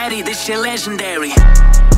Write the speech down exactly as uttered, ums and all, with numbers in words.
Patty, this shit legendary.